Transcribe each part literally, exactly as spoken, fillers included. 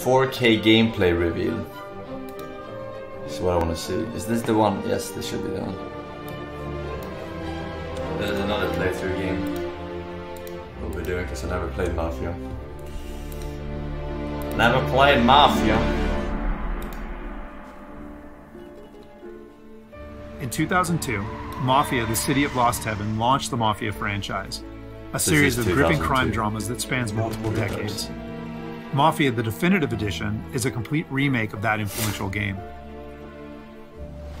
four K gameplay reveal. This is what I want to see. Is this the one? Yes, this should be the one. There's another playthrough game. What we're doing, because I never played Mafia. Never played Mafia. In two thousand two, Mafia, the City of Lost Heaven, launched the Mafia franchise, a this series of gripping crime dramas that spans multiple decades. Mafia, the Definitive Edition, is a complete remake of that influential game.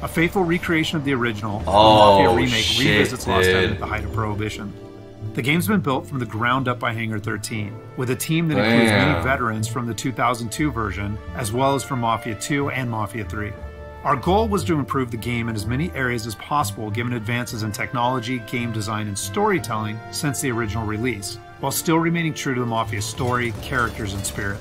A faithful recreation of the original, oh, the Mafia remake shit, revisits Lost dude. Heaven at the height of Prohibition. The game's been built from the ground up by Hangar thirteen, with a team that includes Damn. many veterans from the two thousand two version, as well as from Mafia two and Mafia three. Our goal was to improve the game in as many areas as possible given advances in technology, game design, and storytelling since the original release, while still remaining true to the Mafia's story, characters, and spirit.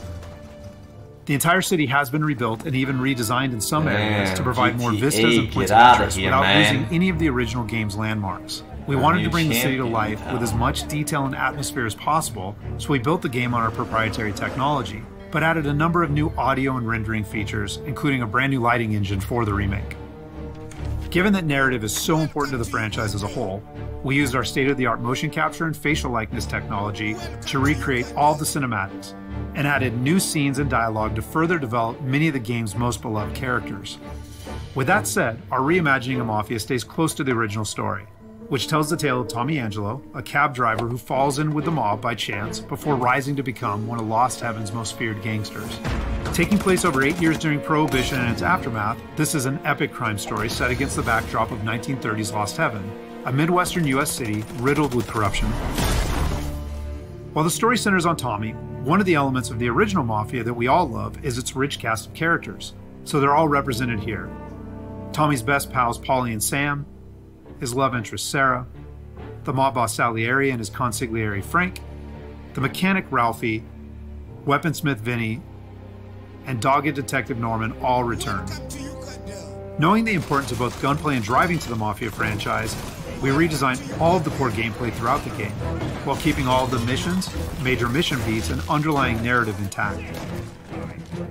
The entire city has been rebuilt and even redesigned in some Damn. areas to provide G T A, more vistas and points of interest here, without man. losing any of the original game's landmarks. We wanted to bring the city to life with as much detail and atmosphere as possible, so we built the game on our proprietary technology, but added a number of new audio and rendering features, including a brand new lighting engine for the remake. Given that narrative is so important to the franchise as a whole, we used our state-of-the-art motion capture and facial likeness technology to recreate all the cinematics, and added new scenes and dialogue to further develop many of the game's most beloved characters. With that said, our reimagining of Mafia stays close to the original story, which tells the tale of Tommy Angelo, a cab driver who falls in with the mob by chance before rising to become one of Lost Heaven's most feared gangsters. Taking place over eight years during Prohibition and its aftermath, this is an epic crime story set against the backdrop of nineteen thirties Lost Heaven, a Midwestern U S city riddled with corruption. While the story centers on Tommy, one of the elements of the original Mafia that we all love is its rich cast of characters, so they're all represented here. Tommy's best pals Paulie and Sam, his love interest Sarah, the mob boss Salieri and his consigliere Frank, the mechanic Ralphie, weaponsmith Vinnie, and dogged detective Norman all return. Knowing the importance of both gunplay and driving to the Mafia franchise, we redesigned all of the core gameplay throughout the game, while keeping all of the missions, major mission beats, and underlying narrative intact.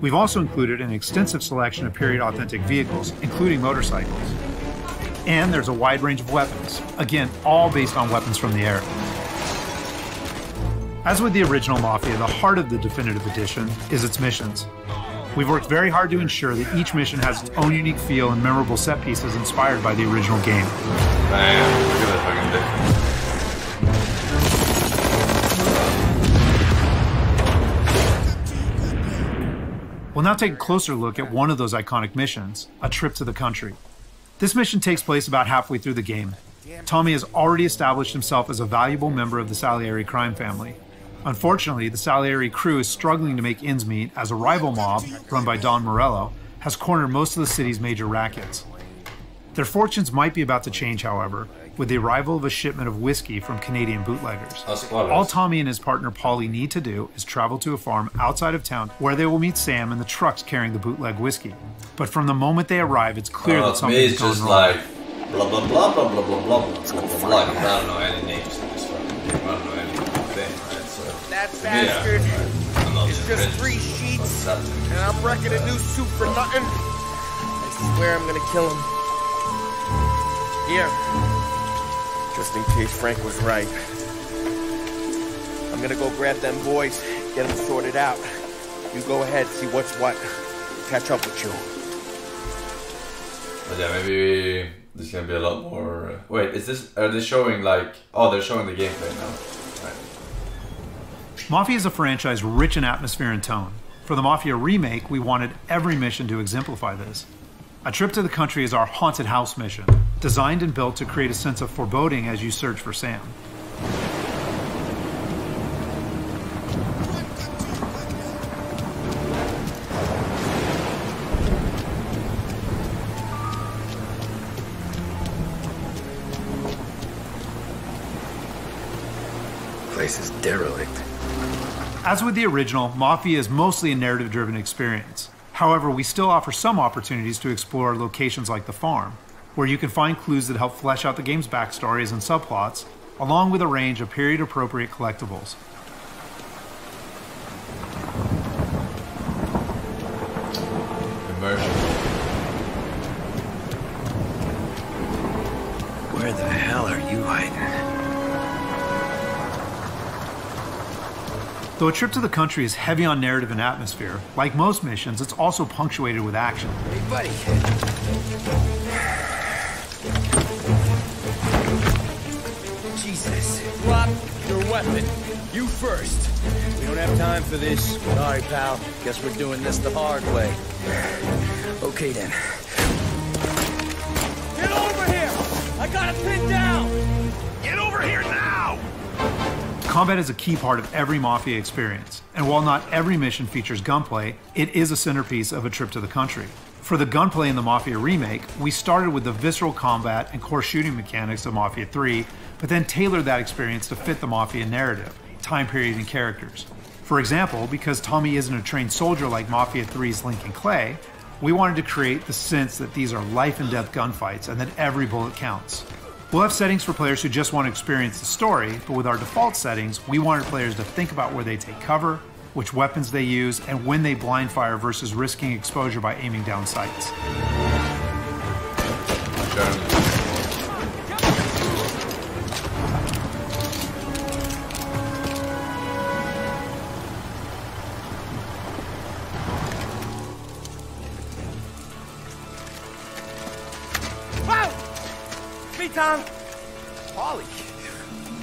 We've also included an extensive selection of period-authentic vehicles, including motorcycles. And there's a wide range of weapons, again, all based on weapons from the era. As with the original Mafia, the heart of the Definitive Edition is its missions. We've worked very hard to ensure that each mission has its own unique feel and memorable set pieces inspired by the original game. Damn, look at that fucking dick. We'll now take a closer look at one of those iconic missions, a trip to the country. This mission takes place about halfway through the game. Tommy has already established himself as a valuable member of the Salieri crime family. Unfortunately, the Salieri crew is struggling to make ends meet as a rival mob, run by Don Morello, has cornered most of the city's major rackets. Their fortunes might be about to change, however, with the arrival of a shipment of whiskey from Canadian bootleggers. All Tommy and his partner Paulie need to do is travel to a farm outside of town where they will meet Sam and the trucks carrying the bootleg whiskey. But from the moment they arrive, it's clear that something is going wrong. Like blah blah blah blah blah blah blah blah blah. I don't know any names in this fucking game. I don't know anything, right? So that bastard. It's just three sheets, and I'm wrecking a new suit for nothing. I swear I'm gonna kill him. Here, just in case Frank was right. I'm gonna go grab them boys, get them sorted out. You go ahead, see what's what, catch up with you. But yeah, maybe we, there's gonna be a lot more. Uh, wait, is this? Are they showing like? Oh, they're showing the gameplay now. Right. Mafia is a franchise rich in atmosphere and tone. For the Mafia remake, we wanted every mission to exemplify this. A trip to the country is our haunted house mission, designed and built to create a sense of foreboding as you search for Sam. The place is derelict. As with the original, Mafia is mostly a narrative-driven experience. However, we still offer some opportunities to explore locations like the farm, where you can find clues that help flesh out the game's backstories and subplots, along with a range of period-appropriate collectibles. version. Where the hell are you hiding? Though A Trip to the Country is heavy on narrative and atmosphere, like most missions, it's also punctuated with action. Hey, buddy. Jesus. Drop your weapon. You first. We don't have time for this. Sorry, pal. Guess we're doing this the hard way. Okay, then. Get over here! I got it pinned down! Get over here now! Combat is a key part of every Mafia experience. And while not every mission features gunplay, it is a centerpiece of A Trip to the Country. For the gunplay in the Mafia remake, we started with the visceral combat and core shooting mechanics of Mafia three, but then tailored that experience to fit the Mafia narrative, time period, and characters. For example, because Tommy isn't a trained soldier like Mafia three's Lincoln Clay, we wanted to create the sense that these are life and death gunfights and that every bullet counts. We'll have settings for players who just want to experience the story, but with our default settings, we wanted players to think about where they take cover, which weapons they use, and when they blind fire versus risking exposure by aiming down sights. Sure. Paulie,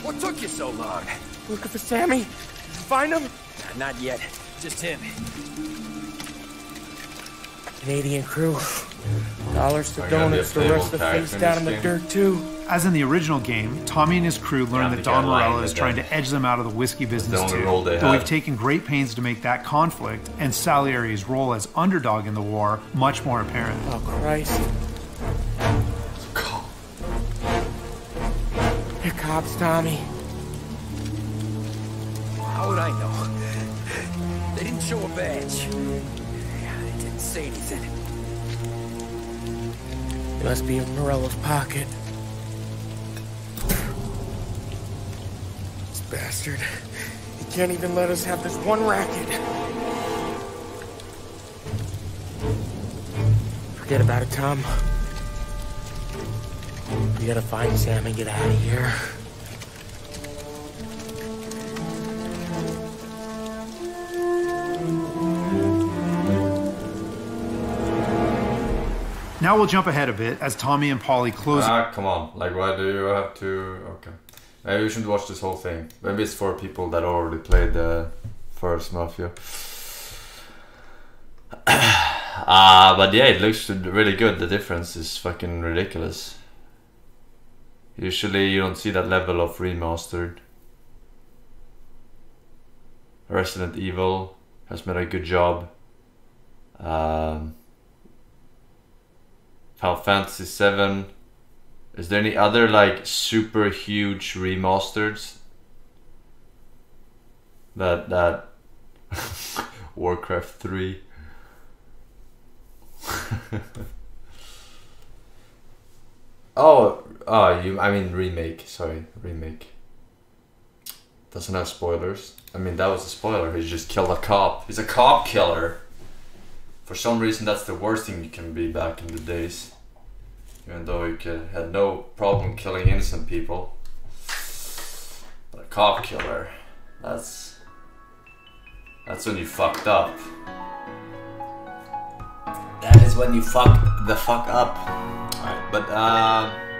what took you so long? Looking for Sammy? Did you find him? Nah, not yet. Just him. Canadian crew. Dollars to donuts, the rest of the face down in the dirt too. As in the original game, Tommy and his crew learn that Don Morello is trying to edge them out of the whiskey business too. Though we've taken great pains to make that conflict and Salieri's role as underdog in the war much more apparent. Oh Christ. They're cops, Tommy. How would I know? They didn't show a badge. They didn't say anything. It must be in Morello's pocket. This bastard. He can't even let us have this one racket. Forget about it, Tom. We gotta find Sam and get out of here. Now we'll jump ahead a bit as Tommy and Paulie close. Ah, come on. Like, why do you have to... Okay. Maybe you should watch this whole thing. Maybe it's for people that already played the first Mafia. uh, but yeah, it looks really good. The difference is fucking ridiculous. Usually you don't see that level of remastered. Resident Evil has made a good job. Um, Final Fantasy seven. Is there any other like super huge remasters? That that Warcraft three. Oh, oh, you, I mean remake, sorry, remake. Doesn't have spoilers. I mean, that was a spoiler, he just killed a cop. He's a cop killer. For some reason, that's the worst thing you can be back in the days. Even though you could, had no problem killing innocent people. But a cop killer, that's... That's when you fucked up. That is when you fucked the fuck up. Alright, but uh...